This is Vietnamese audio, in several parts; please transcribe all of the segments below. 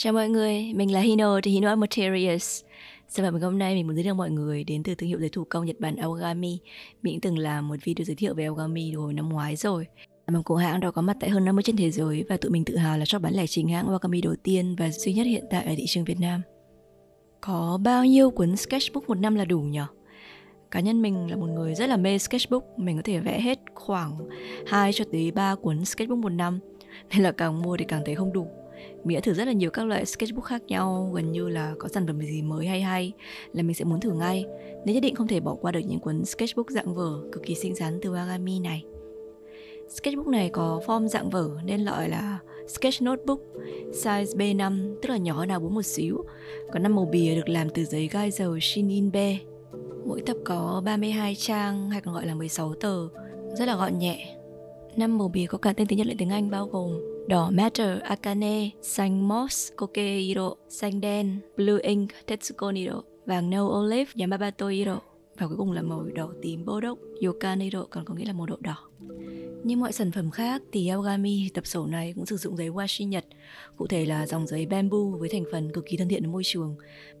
Chào mọi người, mình là Hino từ Hino Art Materials. Sản phẩm hôm nay mình muốn giới thiệu mọi người đến từ thương hiệu giấy thủ công Nhật Bản Awagami. Mình cũng từng làm một video giới thiệu về Awagami hồi năm ngoái rồi. Sản phẩm của hãng đã có mặt tại hơn 50 nước trên thế giới và tụi mình tự hào là shop bán lẻ chính hãng Awagami đầu tiên và duy nhất hiện tại ở thị trường Việt Nam. Có bao nhiêu cuốn sketchbook một năm là đủ nhỉ? Cá nhân mình là một người rất là mê sketchbook, mình có thể vẽ hết khoảng 2 cho tới 3 cuốn sketchbook một năm. Nên là càng mua thì càng thấy không đủ. Mình đã thử rất là nhiều các loại sketchbook khác nhau, gần như là có sản phẩm gì mới hay là mình sẽ muốn thử ngay. Nên nhất định không thể bỏ qua được những cuốn sketchbook dạng vở cực kỳ xinh xắn từ Awagami này. Sketchbook này có form dạng vở nên gọi là sketch notebook, size B5, tức là nhỏ hơn A4 một xíu. Có 5 màu bìa được làm từ giấy gaizo shininbe. Mỗi tập có 32 trang hay còn gọi là 16 tờ, rất là gọn nhẹ. 5 màu bìa có cả tên tiếng Nhật lẫn tiếng Anh bao gồm đỏ matter, akane, xanh moss, koke iro, xanh đen, blue ink, tetsuko iro, vàng nâu olive, yamabato iro, và cuối cùng là màu đỏ tím bô đốc, yokan iro, còn có nghĩa là màu đậu đỏ. Như mọi sản phẩm khác thì Awagami tập sổ này cũng sử dụng giấy washi Nhật, cụ thể là dòng giấy bamboo với thành phần cực kỳ thân thiện với môi trường,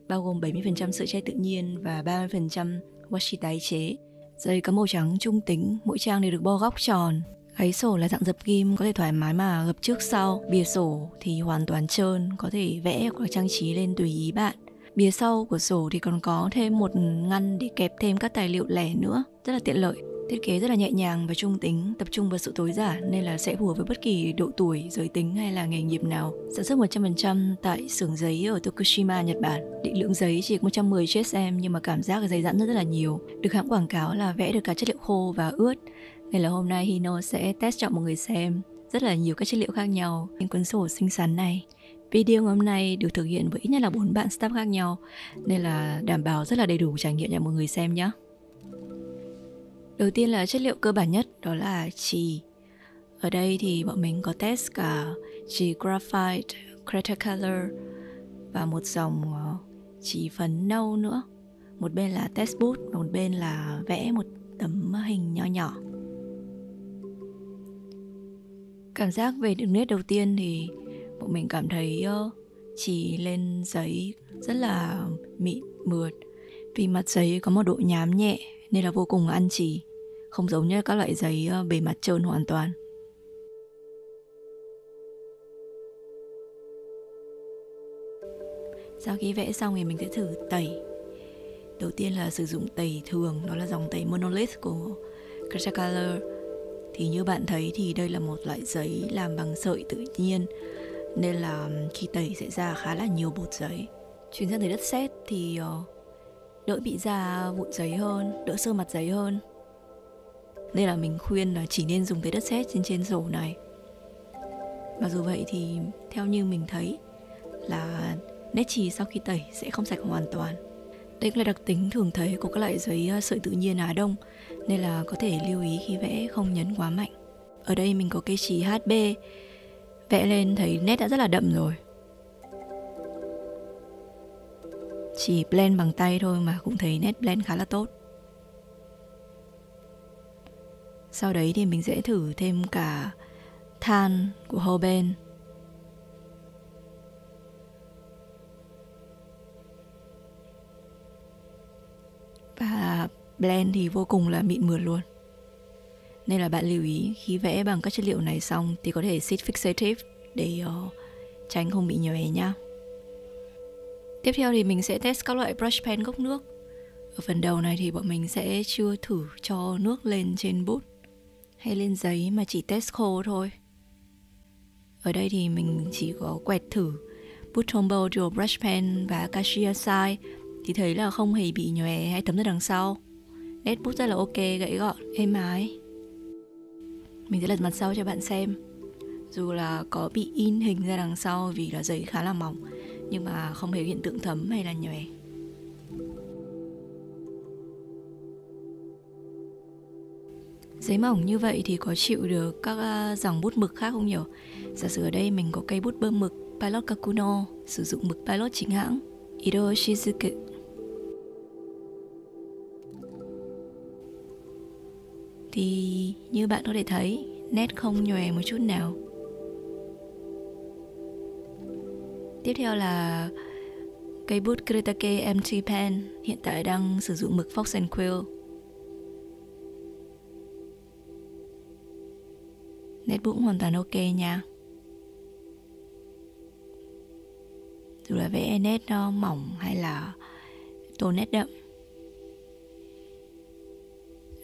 bao gồm 70% sợi tre tự nhiên và 30% washi tái chế. Giấy có màu trắng trung tính, mỗi trang đều được bo góc tròn. Giấy sổ là dạng dập ghim, có thể thoải mái mà gập trước sau. Bìa sổ thì hoàn toàn trơn, có thể vẽ hoặc trang trí lên tùy ý bạn. Bìa sau của sổ thì còn có thêm một ngăn để kẹp thêm các tài liệu lẻ nữa, rất là tiện lợi. Thiết kế rất là nhẹ nhàng và trung tính, tập trung vào sự tối giản nên là sẽ phù hợp với bất kỳ độ tuổi, giới tính hay là nghề nghiệp nào. Sản xuất 100% tại xưởng giấy ở Tokushima, Nhật Bản. Định lượng giấy chỉ 110 GSM nhưng mà cảm giác cái giấy giãn rất là nhiều. Được hãng quảng cáo là vẽ được cả chất liệu khô và ướt. Nên là hôm nay Hino sẽ test cho mọi người xem rất là nhiều các chất liệu khác nhau những cuốn sổ xinh xắn này. Video ngày hôm nay được thực hiện với ít nhất là 4 bạn staff khác nhau nên là đảm bảo rất là đầy đủ trải nghiệm cho mọi người xem nhé. Đầu tiên là chất liệu cơ bản nhất, đó là chì. Ở đây thì bọn mình có test cả chì graphite, Cretacolor và một dòng chì phấn nâu nữa. Một bên là test bút và một bên là vẽ một tấm hình nho nhỏ. Cảm giác về đường nét đầu tiên thì bọn mình cảm thấy chì lên giấy rất là mịn mượt. Vì mặt giấy có một độ nhám nhẹ nên là vô cùng ăn chì, không giống như các loại giấy bề mặt trơn hoàn toàn. Sau khi vẽ xong thì mình sẽ thử tẩy. Đầu tiên là sử dụng tẩy thường, đó là dòng tẩy monolith của Cretacolor. Thì như bạn thấy thì đây là một loại giấy làm bằng sợi tự nhiên nên là khi tẩy sẽ ra khá là nhiều bột giấy. Chuyển sang tới đất sét thì đỡ bị ra vụn giấy hơn, đỡ sơ mặt giấy hơn. Nên là mình khuyên là chỉ nên dùng tới đất sét trên sổ này. Mặc dù vậy thì theo như mình thấy là nét chì sau khi tẩy sẽ không sạch hoàn toàn. Đây là đặc tính thường thấy của các loại giấy sợi tự nhiên Á Đông, nên là có thể lưu ý khi vẽ không nhấn quá mạnh. Ở đây mình có cây chì HB, vẽ lên thấy nét đã rất là đậm rồi. Chỉ blend bằng tay thôi mà cũng thấy nét blend khá là tốt. Sau đấy thì mình sẽ thử thêm cả than của Holbein. Và blend thì vô cùng là mịn mượt luôn. Nên là bạn lưu ý khi vẽ bằng các chất liệu này xong thì có thể sit fixative để tránh không bị nhòe nhá. Tiếp theo thì mình sẽ test các loại brush pen gốc nước. Ở phần đầu này thì bọn mình sẽ chưa thử cho nước lên trên bút hay lên giấy mà chỉ test khô thôi. Ở đây thì mình chỉ có quẹt thử bút Tombow Dual Brush Pen và Akashiya Sai thì thấy là không hề bị nhòe hay thấm ra đằng sau. Nét bút rất là ok, gãy gọn, êm ái. Mình sẽ lật mặt sau cho bạn xem. Dù là có bị in hình ra đằng sau vì là giấy khá là mỏng, nhưng mà không hề hiện tượng thấm hay là nhòe. Giấy mỏng như vậy thì có chịu được các dòng bút mực khác không nhỉ? Giả sử ở đây mình có cây bút bơm mực Pilot Kakuno, sử dụng mực Pilot chính hãng Iroshizuku. Thì như bạn có thể thấy, nét không nhòe một chút nào. Tiếp theo là cây bút Kuretake MT Pen, hiện tại đang sử dụng mực Fox and Quill. Nét bút hoàn toàn ok nha. Dù là vẽ nét mỏng hay là tô nét đậm.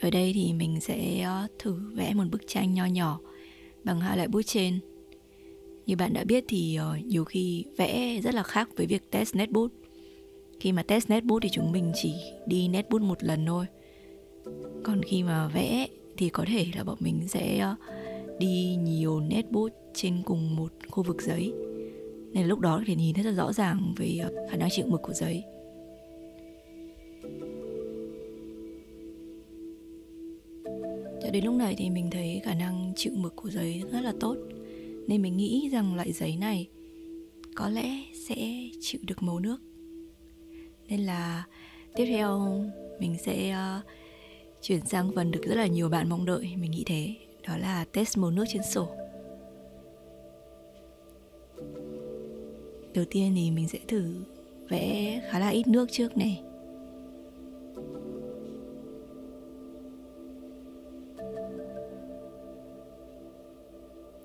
Ở đây thì mình sẽ thử vẽ một bức tranh nho nhỏ bằng hai loại bút trên. Như bạn đã biết thì nhiều khi vẽ rất là khác với việc test nét bút. Khi mà test nét bút thì chúng mình chỉ đi nét bút một lần thôi. Còn khi mà vẽ thì có thể là bọn mình sẽ đi nhiều nét bút trên cùng một khu vực giấy. Nên lúc đó có thể nhìn rất là rõ ràng về khả năng chịu mực của giấy. Cho đến lúc này thì mình thấy khả năng chịu mực của giấy rất là tốt. Nên mình nghĩ rằng loại giấy này có lẽ sẽ chịu được màu nước. Nên là tiếp theo mình sẽ chuyển sang phần được rất là nhiều bạn mong đợi. Mình nghĩ thế, đó là test màu nước trên sổ. Đầu tiên thì mình sẽ thử vẽ khá là ít nước trước này.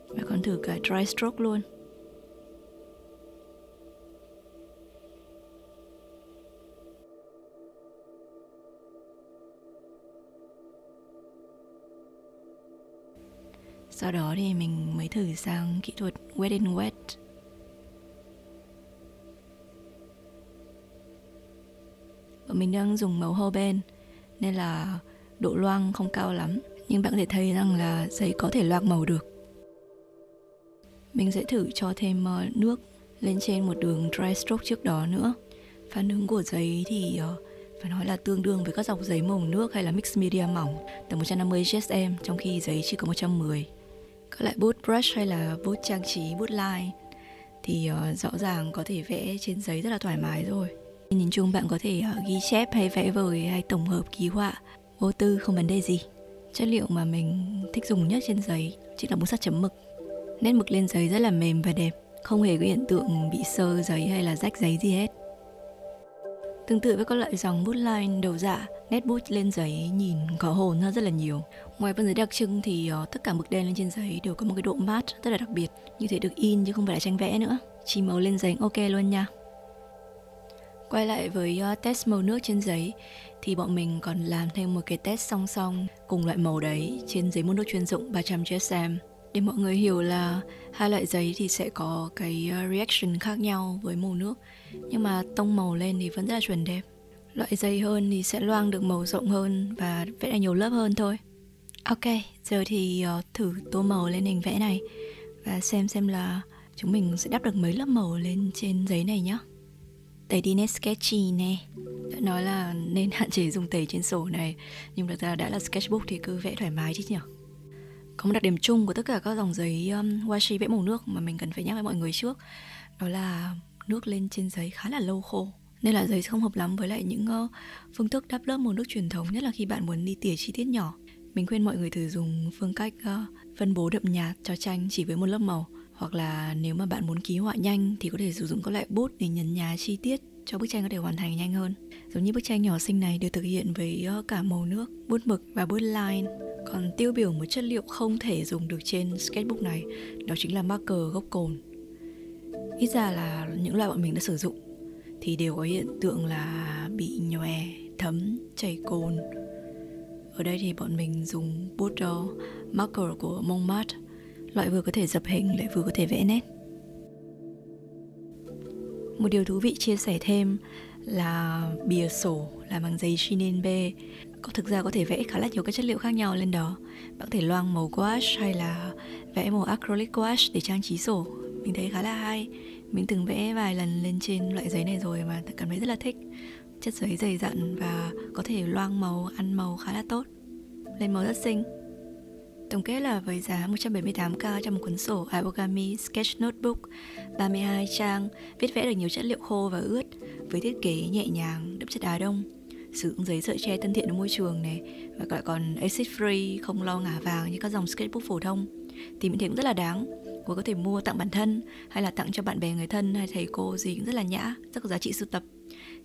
Và còn thử cả dry stroke luôn. Sau đó thì mình mới thử sang kỹ thuật wet in wet. Mình đang dùng màu Holbein nên là độ loang không cao lắm, nhưng bạn có thể thấy rằng là giấy có thể loang màu được. Mình sẽ thử cho thêm nước lên trên một đường dry stroke trước đó nữa. Phản ứng của giấy thì phải nói là tương đương với các dọc giấy màu nước hay là mix media mỏng tầm 150 GSM, trong khi giấy chỉ có 110. Các loại bút brush hay là bút trang trí, bút line thì rõ ràng có thể vẽ trên giấy rất là thoải mái rồi. Nhìn chung bạn có thể ghi chép hay vẽ vời hay tổng hợp ký họa vô tư không vấn đề gì. Chất liệu mà mình thích dùng nhất trên giấy chính là bút sắt chấm mực. Nét mực lên giấy rất là mềm và đẹp, không hề có hiện tượng bị sơ giấy hay là rách giấy gì hết. Tương tự với các loại dòng bút line đầu dạ, nét bút lên giấy nhìn có hồn hơn rất là nhiều. Ngoài phần giấy đặc trưng thì tất cả mực đen lên trên giấy đều có một cái độ mát rất là đặc biệt, như thế được in chứ không phải là tranh vẽ nữa. Chì màu lên giấy ok luôn nha. Quay lại với test màu nước trên giấy thì bọn mình còn làm thêm một cái test song song cùng loại màu đấy trên giấy màu nước chuyên dụng 300 GSM. Để mọi người hiểu là hai loại giấy thì sẽ có cái reaction khác nhau với màu nước, nhưng mà tông màu lên thì vẫn rất là chuẩn đẹp. Loại dày hơn thì sẽ loang được màu rộng hơn và vẽ ra nhiều lớp hơn thôi. Ok, giờ thì thử tô màu lên hình vẽ này và xem là chúng mình sẽ đắp được mấy lớp màu lên trên giấy này nhé. Tẩy đi nét sketchy nè. Đã nói là nên hạn chế dùng tẩy trên sổ này, nhưng thực ra đã là sketchbook thì cứ vẽ thoải mái chứ nhỉ. Có một đặc điểm chung của tất cả các dòng giấy washi vẽ màu nước mà mình cần phải nhắc với mọi người trước, đó là nước lên trên giấy khá là lâu khô. Nên là giấy không hợp lắm với lại những phương thức đắp lớp màu nước truyền thống, nhất là khi bạn muốn đi tỉa chi tiết nhỏ. Mình khuyên mọi người thử dùng phương cách phân bố đậm nhạt cho tranh chỉ với một lớp màu. Hoặc là nếu mà bạn muốn ký họa nhanh thì có thể sử dụng các loại bút để nhấn nhá chi tiết cho bức tranh có thể hoàn thành nhanh hơn. Giống như bức tranh nhỏ xinh này được thực hiện với cả màu nước, bút mực và bút line. Còn tiêu biểu một chất liệu không thể dùng được trên sketchbook này, đó chính là marker gốc cồn. Ít ra là những loại bọn mình đã sử dụng thì đều có hiện tượng là bị nhòe, thấm, chảy cồn. Ở đây thì bọn mình dùng bút marker của Montmartre, loại vừa có thể dập hình lại vừa có thể vẽ nét. Một điều thú vị chia sẻ thêm là bìa sổ là bằng giấy Shinen B. Thực ra có thể vẽ khá là nhiều các chất liệu khác nhau lên đó. Bạn có thể loang màu gouache hay là vẽ màu acrylic gouache để trang trí sổ. Mình thấy khá là hay. Mình từng vẽ vài lần lên trên loại giấy này rồi mà cảm thấy rất là thích. Chất giấy dày dặn và có thể loang màu, ăn màu khá là tốt. Lên màu rất xinh. Tổng kết là với giá 178k cho một cuốn sổ Awagami Sketch Notebook 32 trang, viết vẽ được nhiều chất liệu khô và ướt với thiết kế nhẹ nhàng, đậm chất Á Đông, sử dụng giấy sợi tre thân thiện với môi trường này và lại còn acid free, không lo ngả vàng như các dòng sketchbook phổ thông thì mình thấy cũng rất là đáng. cô có thể mua tặng bản thân hay là tặng cho bạn bè, người thân hay thầy cô gì cũng rất là nhã, rất có giá trị sưu tập.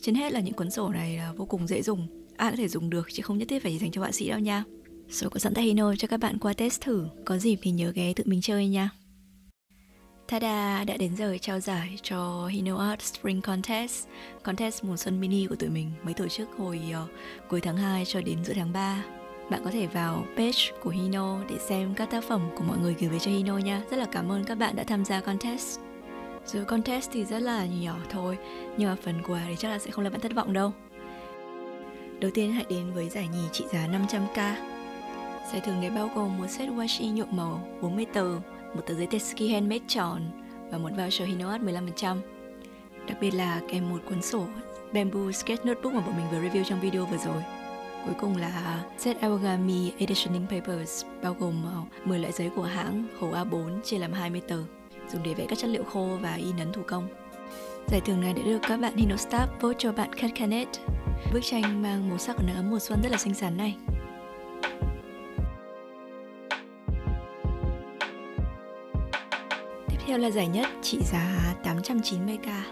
Trên hết là những cuốn sổ này là vô cùng dễ dùng, ai có thể dùng được chứ không nhất thiết phải dành cho họa sĩ đâu nha. Sổ có sẵn tại Hino cho các bạn qua test thử, có dịp thì nhớ ghé tự mình chơi nha. Tada, đã đến giờ trao giải cho Hino Art Spring Contest, contest mùa xuân mini của tụi mình mới tổ chức hồi cuối tháng 2 cho đến giữa tháng 3. Bạn có thể vào page của Hino để xem các tác phẩm của mọi người gửi về cho Hino nha. Rất là cảm ơn các bạn đã tham gia contest. Dù contest thì rất là nhỏ thôi, nhưng mà phần quà thì chắc là sẽ không làm bạn thất vọng đâu. Đầu tiên hãy đến với giải nhì trị giá 500k. Giải thưởng này bao gồm một set washi nhuộm màu 40 tờ, một tờ giấy tetsuki handmade tròn và một voucher Hino Art 15%. Đặc biệt là kèm một cuốn sổ Bamboo Sketch Notebook mà bọn mình vừa review trong video vừa rồi. Cuối cùng là set Awagami Editioning Papers bao gồm 10 loại giấy của hãng khổ A4 chia làm 20 tờ, dùng để vẽ các chất liệu khô và in ấn thủ công. Giải thưởng này đã được các bạn Hino Staff vote cho bạn Katkanet. Bức tranh mang màu sắc của nắng ấm mùa xuân rất là xinh xắn này. Tiếp theo là giải nhất trị giá 890k.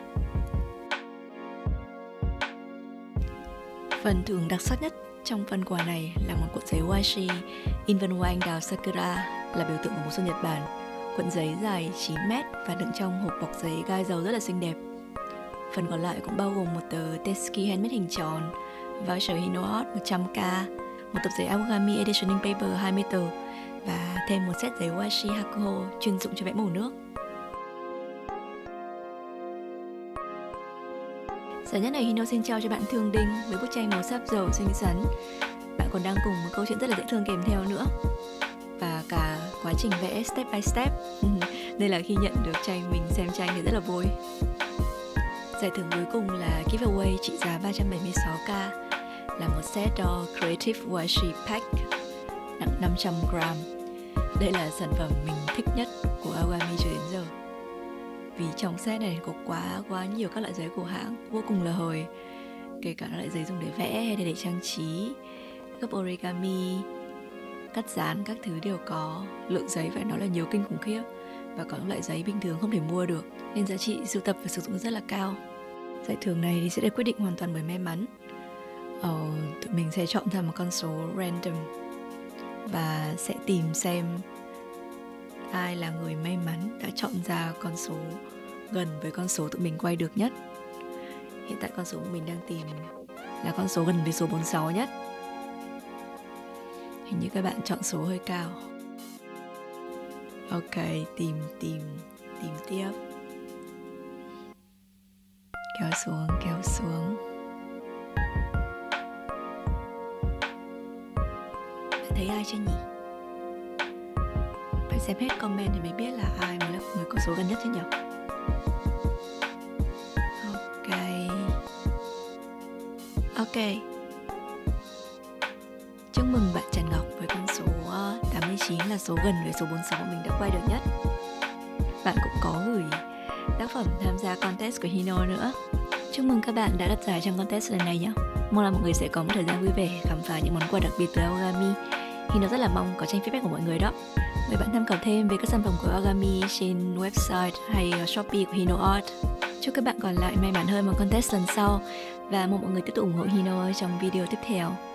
Phần thưởng đặc sắc nhất trong phần quà này là một cuộn giấy washi in vân hoa anh đào Sakura, là biểu tượng của mùa xuân Nhật Bản. Cuộn giấy dài 9 m và đựng trong hộp bọc giấy gai dầu rất là xinh đẹp. Phần còn lại cũng bao gồm một tờ tetsuki handmade hình tròn, voucher Hino Art 100k, một tập giấy Awagami Editioning Paper 20 tờ và thêm một set giấy washi hakuho chuyên dụng cho vẽ màu nước. Giải nhất này Hino xin trao cho bạn Thương Đinh với bức tranh màu sáp dầu xinh xắn. Bạn còn đang cùng một câu chuyện rất là dễ thương kèm theo nữa, và cả quá trình vẽ step by step. Đây là khi nhận được tranh, mình xem tranh thì rất là vui. Giải thưởng cuối cùng là giveaway trị giá 376k, là một set đo Creative Washi Pack nặng 500g. Đây là sản phẩm mình thích nhất của Awagami cho đến giờ, vì trong set này có quá nhiều các loại giấy của hãng vô cùng là hời, kể cả loại giấy dùng để vẽ hay để trang trí, gấp origami, cắt dán, các thứ đều có. Lượng giấy phải nói là nhiều kinh khủng khiếp, và có những loại giấy bình thường không thể mua được, nên giá trị sưu tập và sử dụng rất là cao. Giải thưởng này thì sẽ được quyết định hoàn toàn bởi may mắn. Tụi mình sẽ chọn ra một con số random và sẽ tìm xem ai là người may mắn đã chọn ra con số gần với con số tụi mình quay được nhất. Hiện tại con số mình đang tìm là con số gần với số 46 nhất. Hình như các bạn chọn số hơi cao. Ok, tìm tiếp. Kéo xuống. Bạn thấy ai chưa nhỉ? Phải xem hết comment thì mới biết là ai mới là người có số gần nhất chứ nhỉ? Ok. Chúc mừng bạn Trần Ngọc với con số 89 là số gần với số 46 mình đã quay được nhất. Bạn cũng có gửi tác phẩm tham gia contest của Hino nữa. Chúc mừng các bạn đã đoạt giải trong contest lần này nhé. Mong là mọi người sẽ có một thời gian vui vẻ khám phá những món quà đặc biệt từ Awagami. Hino rất là mong có tranh feedback của mọi người đó. Mời bạn tham khảo thêm về các sản phẩm của Awagami trên website hay Shopee của Hino Art. Chúc các bạn còn lại may mắn hơn vào contest lần sau, và mong mọi người tiếp tục ủng hộ Hino trong video tiếp theo.